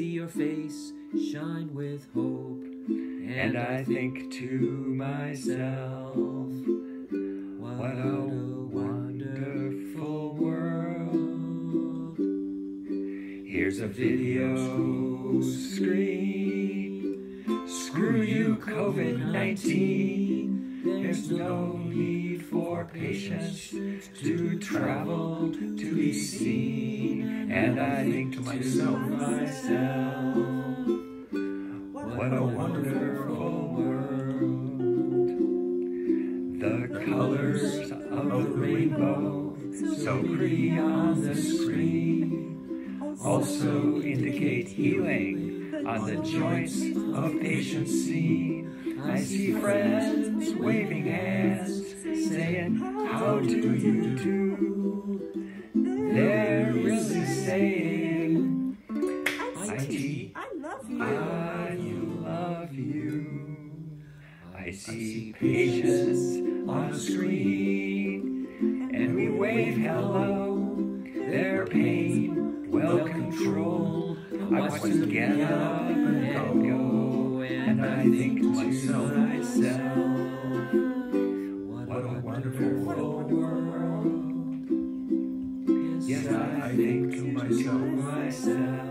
see your face shine with hope. And I think to myself, what a wonderful world. Here's a video screen. Screw you, COVID-19. There's no need for patients to travel to be seen. And I think to myself, what a wonderful world. The colors of the rainbow, so pretty on the screen, also indicate healing on the joints of patients seen. I see friends waving hands, saying, how do you do? They're really saying, IT, I love you. I see patients on the screen, and we wave hello. Their pain well controlled. I watch them get up and go, and I think to myself, what a wonderful world. Yes, I think to myself.